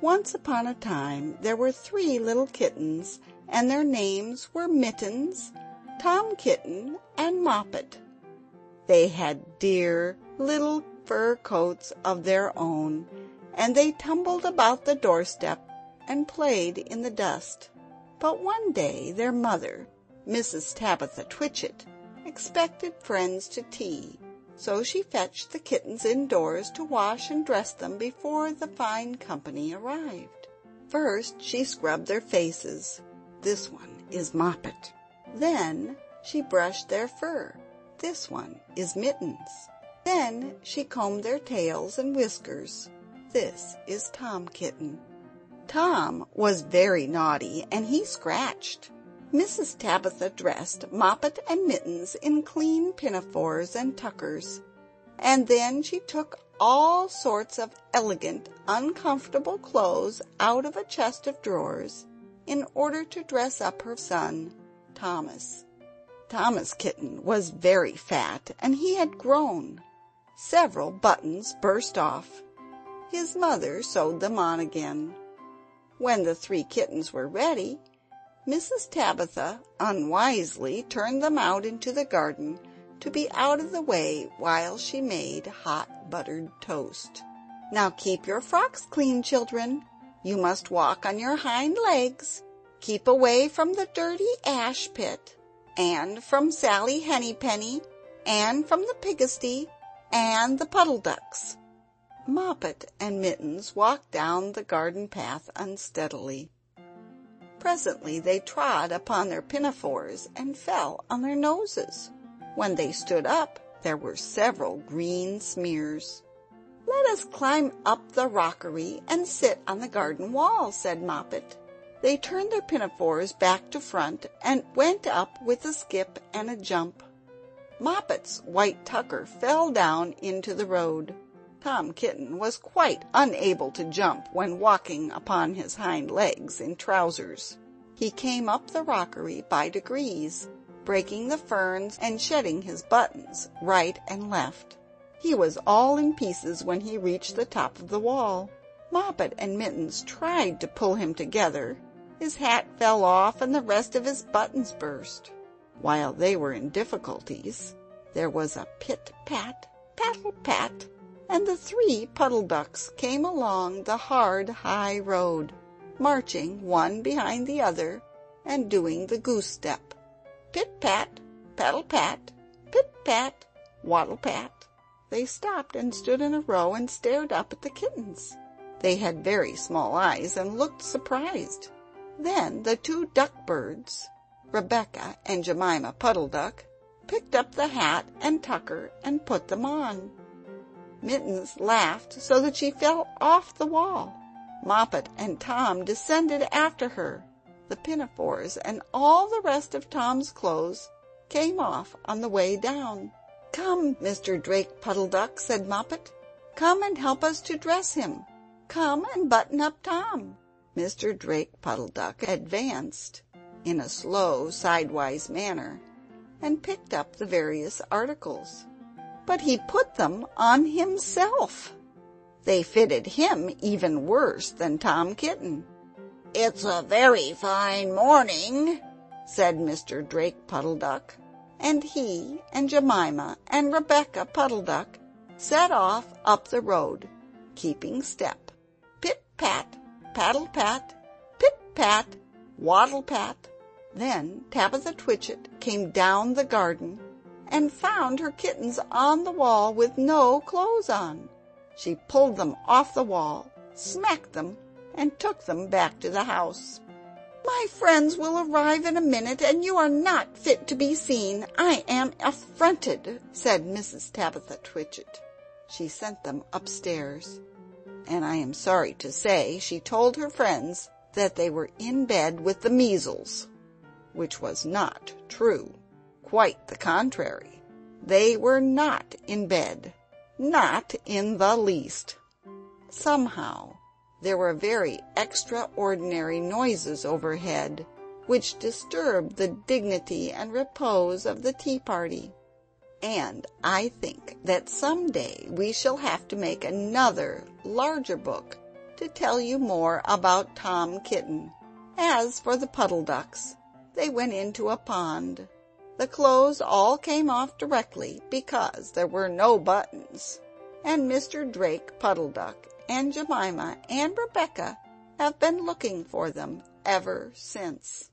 Once upon a time there were 3 little kittens, and their names were Mittens, Tom Kitten, and Moppet. They had dear little fur coats of their own, and they tumbled about the doorstep and played in the dust. But one day their mother, Mrs. Tabitha Twitchit, expected friends to tea, so she fetched the kittens indoors to wash and dress them before the fine company arrived. First she scrubbed their faces. This one is Moppet. Then she brushed their fur. This one is Mittens. Then she combed their tails and whiskers. This is Tom Kitten. Tom was very naughty, and he scratched. Mrs. Tabitha dressed Moppet and Mittens in clean pinafores and tuckers, and then she took all sorts of elegant, uncomfortable clothes out of a chest of drawers in order to dress up her son, Thomas. Thomas Kitten was very fat, and he had grown. Several buttons burst off. His mother sewed them on again. When the 3 kittens were ready, Mrs. Tabitha unwisely turned them out into the garden to be out of the way while she made hot buttered toast. "Now keep your frocks clean, children. You must walk on your hind legs. Keep away from the dirty ash pit, and from Sally Hennypenny, and from the pigsty, and the Puddle-Ducks." Moppet and Mittens walked down the garden path unsteadily. Presently they trod upon their pinafores and fell on their noses. When they stood up, there were several green smears. "Let us climb up the rockery and sit on the garden wall," said Moppet. They turned their pinafores back to front and went up with a skip and a jump. Moppet's white tucker fell down into the road. Tom Kitten was quite unable to jump when walking upon his hind legs in trousers. He came up the rockery by degrees, breaking the ferns and shedding his buttons right and left. He was all in pieces when he reached the top of the wall. Moppet and Mittens tried to pull him together. His hat fell off and the rest of his buttons burst. While they were in difficulties, there was a pit-pat, paddle-pat, and the 3 Puddle-Ducks came along the hard, high road, marching one behind the other and doing the goose step. Pit-pat, paddle-pat, pit-pat, waddle-pat. They stopped and stood in a row and stared up at the kittens. They had very small eyes and looked surprised. Then the 2 duckbirds, Rebecca and Jemima Puddle-Duck, picked up the hat and tucker and put them on. Mittens laughed so that she fell off the wall. Moppet and Tom descended after her. The pinafores and all the rest of Tom's clothes came off on the way down. "Come, Mr. Drake Puddle-Duck," said Moppet. "Come and help us to dress him. Come and button up Tom." Mr. Drake Puddle-Duck advanced in a slow, sidewise manner and picked up the various articles. But he put them on himself. They fitted him even worse than Tom Kitten. "It's a very fine morning," said Mr. Drake Puddle-Duck, and he and Jemima and Rebecca Puddle-Duck set off up the road, keeping step. Pit-pat, paddle-pat, pit-pat, waddle-pat. Then Tabitha Twitchit came down the garden and found her kittens on the wall with no clothes on. She pulled them off the wall, smacked them, and took them back to the house. "My friends will arrive in a minute, and you are not fit to be seen. I am affronted," said Mrs. Tabitha Twitchit. She sent them upstairs, and I am sorry to say she told her friends that they were in bed with the measles, which was not true. Quite the contrary. They were not in bed, not in the least. Somehow there were very extraordinary noises overhead, which disturbed the dignity and repose of the tea party. And I think that some day we shall have to make another larger book to tell you more about Tom Kitten. As for the Puddle-Ducks, they went into a pond. The clothes all came off directly because there were no buttons. And Mr. Drake Puddle-Duck and Jemima and Rebecca have been looking for them ever since.